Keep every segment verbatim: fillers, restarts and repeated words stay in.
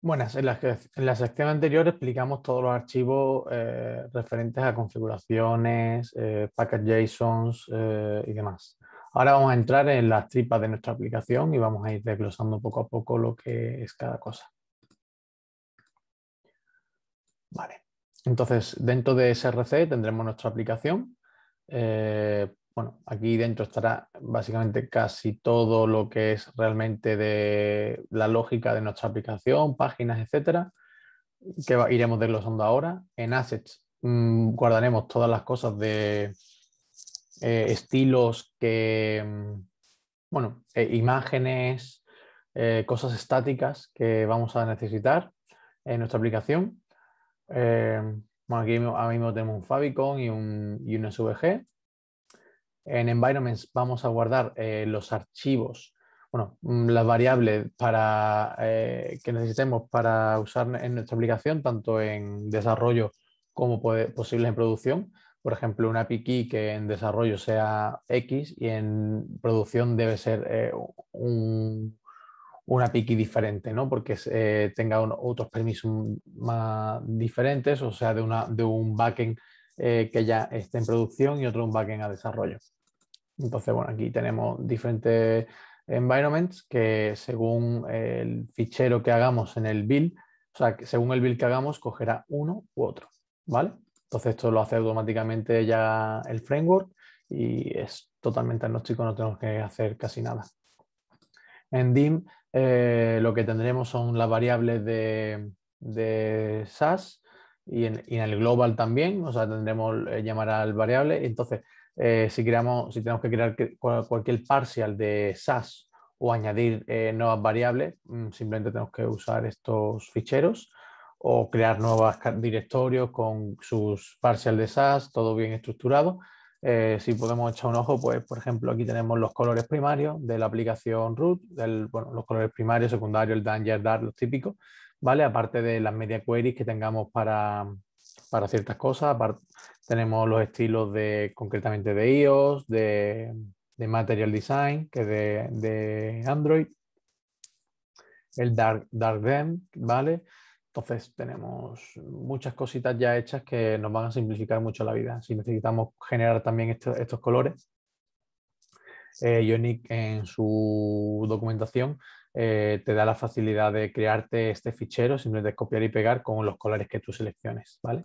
Buenas, en la, en la sección anterior explicamos todos los archivos eh, referentes a configuraciones, eh, package.jsons eh, y demás. Ahora vamos a entrar en las tripas de nuestra aplicación y vamos a ir desglosando poco a poco lo que es cada cosa. Vale, entonces dentro de S R C tendremos nuestra aplicación. Eh, bueno, aquí dentro estará básicamente casi todo lo que es realmente de la lógica de nuestra aplicación, páginas, etcétera, que va, iremos desglosando ahora. En assets mmm, guardaremos todas las cosas de eh, estilos, que mmm, bueno, eh, imágenes, eh, cosas estáticas que vamos a necesitar en nuestra aplicación. Eh, bueno, aquí ahora mismo tenemos un favicon y un, y un S V G. En environments vamos a guardar eh, los archivos, bueno, las variables para, eh, que necesitemos para usar en nuestra aplicación, tanto en desarrollo como posibles en producción. Por ejemplo, una A P I key que en desarrollo sea X y en producción debe ser eh, un... una A P I key diferente, ¿no? Porque eh, tenga un, otros permisos más diferentes, o sea, de, una, de un backend eh, que ya esté en producción y otro un backend a desarrollo. Entonces, bueno, aquí tenemos diferentes environments que según el fichero que hagamos en el build, o sea, que según el build que hagamos, cogerá uno u otro, ¿vale? Entonces, esto lo hace automáticamente ya el framework y es totalmente agnóstico, no tenemos que hacer casi nada. En D I M eh, lo que tendremos son las variables de, de S A S y en, y en el global también, o sea, tendremos eh, llamar al variable. Entonces, eh, si, creamos, si tenemos que crear que, cualquier parcial de S A S o añadir eh, nuevas variables, simplemente tenemos que usar estos ficheros o crear nuevos directorios con sus parcial de S A S, todo bien estructurado. Eh, si podemos echar un ojo, pues por ejemplo aquí tenemos los colores primarios de la aplicación root, del, bueno, los colores primarios, secundarios, el danger, dark, los típicos, ¿vale? Aparte de las media queries que tengamos para, para ciertas cosas, aparte, tenemos los estilos de concretamente de iOS, de, de Material Design, que de, de Android, el dark, dark D I M, ¿vale? Entonces tenemos muchas cositas ya hechas que nos van a simplificar mucho la vida. Si necesitamos generar también esto, estos colores, eh, Ionic en su documentación eh, te da la facilidad de crearte este fichero, simplemente copiar y pegar con los colores que tú selecciones, ¿vale?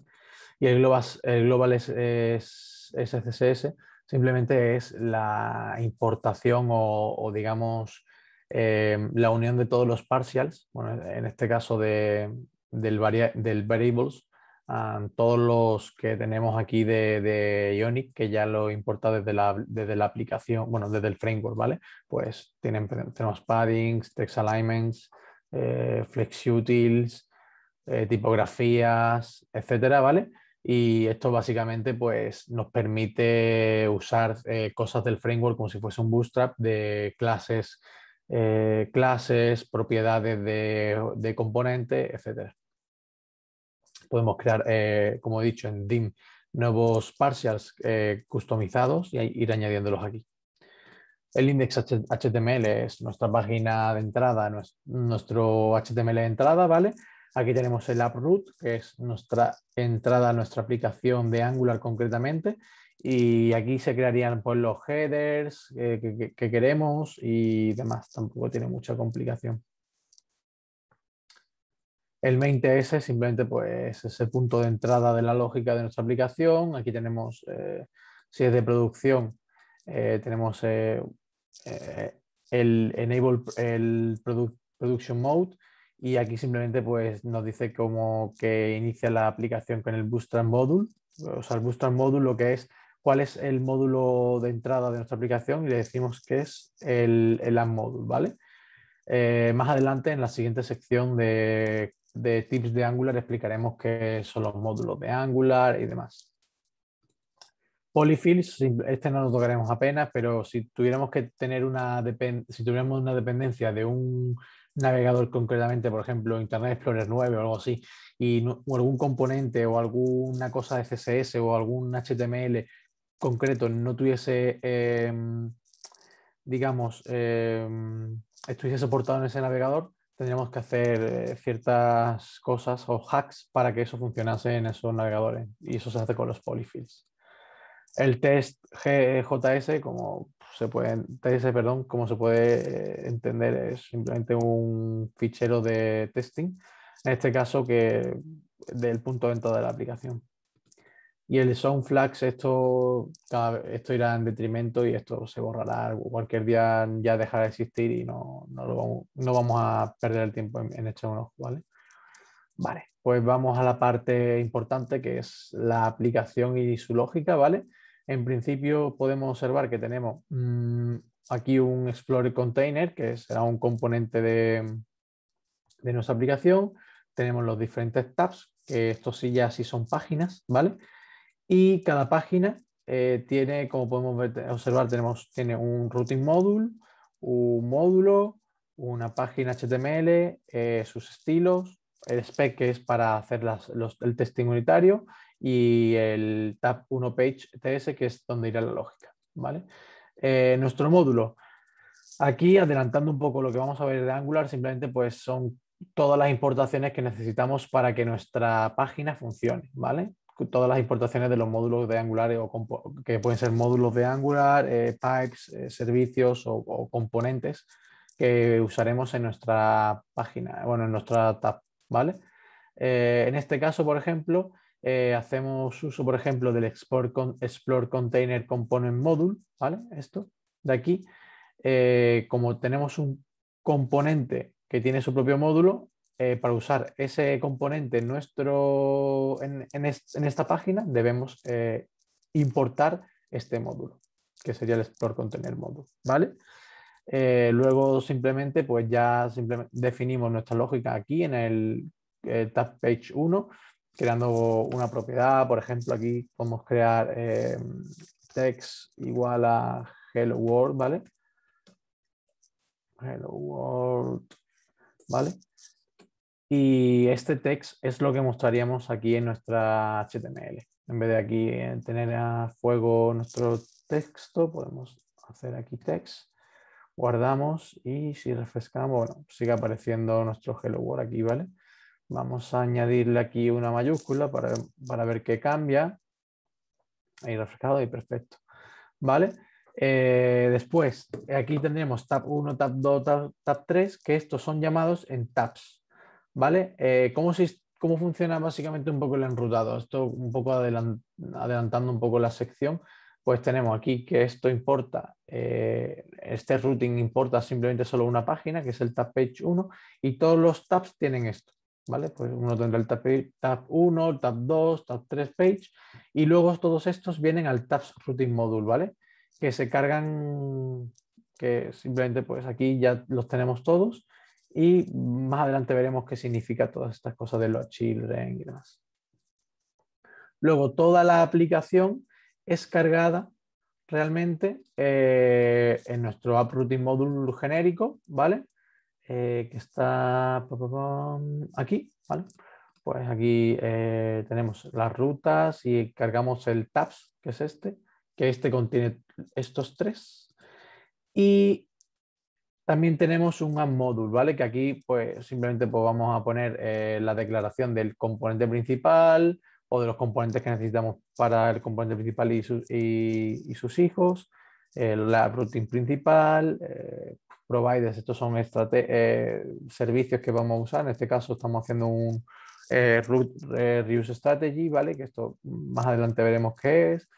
Y el global, el global es, es, es S C S S, simplemente es la importación o, o digamos eh, la unión de todos los parcials, bueno, en este caso de... Del, varia del variables, um, todos los que tenemos aquí de, de Ionic, que ya lo importa desde la, desde la aplicación, bueno, desde el framework, ¿vale? Pues tienen, tenemos paddings, text alignments, eh, flex utils, eh, tipografías, etcétera, ¿vale? Y esto básicamente pues, nos permite usar eh, cosas del framework como si fuese un bootstrap de clases, eh, clases propiedades de, de componentes, etcétera. Podemos crear, eh, como he dicho, en D I M nuevos parcials eh, customizados y ir añadiéndolos aquí. El index H T M L es nuestra página de entrada, nuestro H T M L de entrada, ¿vale? Aquí tenemos el app root, que es nuestra entrada a nuestra aplicación de Angular concretamente. Y aquí se crearían pues, los headers eh, que, que queremos y demás. Tampoco tiene mucha complicación. El main T S simplemente pues, es el punto de entrada de la lógica de nuestra aplicación. Aquí tenemos, eh, si es de producción, eh, tenemos eh, eh, el enable el produ production mode y aquí simplemente pues, nos dice cómo que inicia la aplicación con el Bootstrap módulo. O sea, el Bootstrap módulo lo que es, cuál es el módulo de entrada de nuestra aplicación y le decimos que es el, el app module, ¿vale? Eh, más adelante en la siguiente sección de... de tips de Angular explicaremos qué son los módulos de Angular y demás. Polyfills, este no lo tocaremos apenas, pero si tuviéramos que tener una, si tuviéramos una dependencia de un navegador concretamente, por ejemplo, Internet Explorer nueve o algo así, y no, o algún componente o alguna cosa de C S S o algún H T M L concreto no tuviese, eh, digamos, eh, estuviese soportado en ese navegador, tendríamos que hacer ciertas cosas o hacks para que eso funcionase en esos navegadores, y eso se hace con los polyfills. El test G J S, como se puede, T S, perdón, como se puede entender, es simplemente un fichero de testing, en este caso que del punto de entrada de la aplicación. Y el zone flags, esto, esto irá en detrimento y esto se borrará, cualquier día ya dejará de existir y no, no, lo vamos, no vamos a perder el tiempo en, en echar un ojo, ¿vale? Vale, pues vamos a la parte importante, que es la aplicación y su lógica, ¿vale? En principio podemos observar que tenemos mmm, aquí un Explore Container, que será un componente de, de nuestra aplicación. Tenemos los diferentes tabs, que estos sí ya sí son páginas, ¿vale? Y cada página eh, tiene, como podemos ver, observar, tenemos, tiene un routing módulo, un módulo, una página H T M L, eh, sus estilos, el spec, que es para hacer las, los, el testing unitario, y el tab uno page T S, que es donde irá la lógica, ¿vale? Eh, nuestro módulo, aquí adelantando un poco lo que vamos a ver de Angular, simplemente pues son todas las importaciones que necesitamos para que nuestra página funcione, ¿vale? Todas las importaciones de los módulos de Angular, o que pueden ser módulos de Angular, eh, pipes, eh, servicios o, o componentes que usaremos en nuestra página, bueno, en nuestra tab, ¿vale? Eh, en este caso, por ejemplo, eh, hacemos uso, por ejemplo, del Explore, con, Explore Container Component Module, ¿vale? Esto de aquí. Eh, como tenemos un componente que tiene su propio módulo, eh, para usar ese componente en, nuestro, en, en, est, en esta página debemos eh, importar este módulo, que sería el Explore Container Module, ¿vale? Eh, luego simplemente pues ya simplemente definimos nuestra lógica aquí en el eh, tab page uno, creando una propiedad. Por ejemplo, aquí podemos crear eh, text igual a hello world, ¿vale? Hello world, ¿vale? Y este text es lo que mostraríamos aquí en nuestra H T M L. En vez de aquí eh, tener a fuego nuestro texto, podemos hacer aquí text. Guardamos y si refrescamos, bueno, sigue apareciendo nuestro Hello World aquí, ¿vale? Vamos a añadirle aquí una mayúscula para, para ver qué cambia. Ahí refrescado y perfecto, ¿vale? Eh, después, aquí tendremos tab uno, tab dos, tab, tab tres, que estos son llamados en tabs, ¿vale? Eh, ¿cómo, se, ¿Cómo funciona básicamente un poco el enrutado? Esto un poco adelant, adelantando un poco la sección. Pues tenemos aquí que esto importa, eh, este routing importa simplemente solo una página, que es el tab page uno, y todos los tabs tienen esto, ¿vale? Pues uno tendrá el tab, tab uno, tab dos, tab tres page, y luego todos estos vienen al tab routing módulo, ¿vale? Que se cargan, que simplemente pues aquí ya los tenemos todos, y más adelante veremos qué significa todas estas cosas de los children y demás. Luego toda la aplicación es cargada realmente eh, en nuestro app routing módulo genérico, ¿vale? Eh, que está aquí, ¿vale? Pues aquí eh, tenemos las rutas y cargamos el tabs, que es este, que este contiene estos tres. Y también tenemos un app module, ¿vale? Que aquí pues simplemente pues, vamos a poner eh, la declaración del componente principal, o de los componentes que necesitamos para el componente principal y, su, y, y sus hijos, eh, la routing principal, eh, providers, estos son eh, servicios que vamos a usar. En este caso estamos haciendo un eh, root, eh, reuse strategy, ¿vale? Que esto más adelante veremos qué es.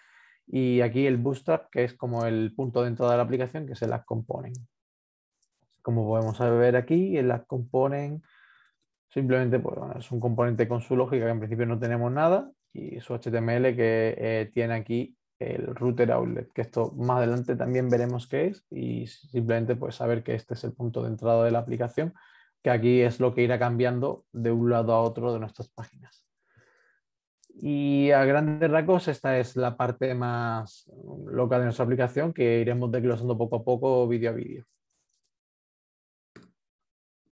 Y aquí el Bootstrap, que es como el punto de entrada de la aplicación, que es el app component. Como podemos ver aquí, el app component simplemente pues, bueno, es un componente con su lógica, que en principio no tenemos nada, y su H T M L que eh, tiene aquí el router outlet, que esto más adelante también veremos qué es, y simplemente pues saber que este es el punto de entrada de la aplicación, que aquí es lo que irá cambiando de un lado a otro de nuestras páginas. Y a grandes rasgos esta es la parte más loca de nuestra aplicación, que iremos desglosando poco a poco, vídeo a vídeo.